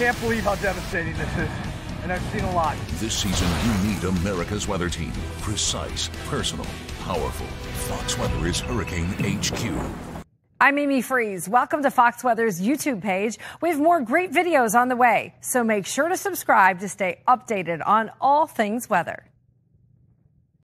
can't believe how devastating this is, and I've seen a lot. This season, you need America's weather team. Precise, personal, powerful. Fox Weather is Hurricane HQ. I'm Amy Freeze. Welcome to Fox Weather's YouTube page. We have more great videos on the way, so make sure to subscribe to stay updated on all things weather.